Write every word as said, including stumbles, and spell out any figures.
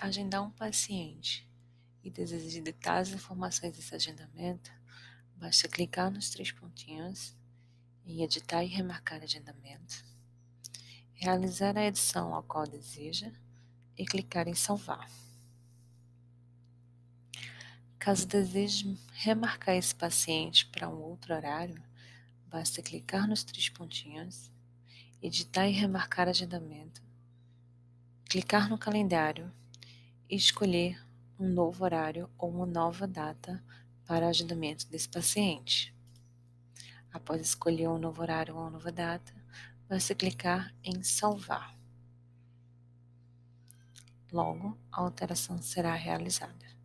agendar um paciente e deseja detalhar as informações desse agendamento, basta clicar nos três pontinhos em editar e remarcar agendamento, realizar a edição ao qual deseja e clicar em salvar. Caso deseje remarcar esse paciente para um outro horário, basta clicar nos três pontinhos, editar e remarcar agendamento, clicar no calendário e escolher um novo horário ou uma nova data para o agendamento desse paciente. Após escolher um novo horário ou uma nova data, basta clicar em salvar. Logo, a alteração será realizada.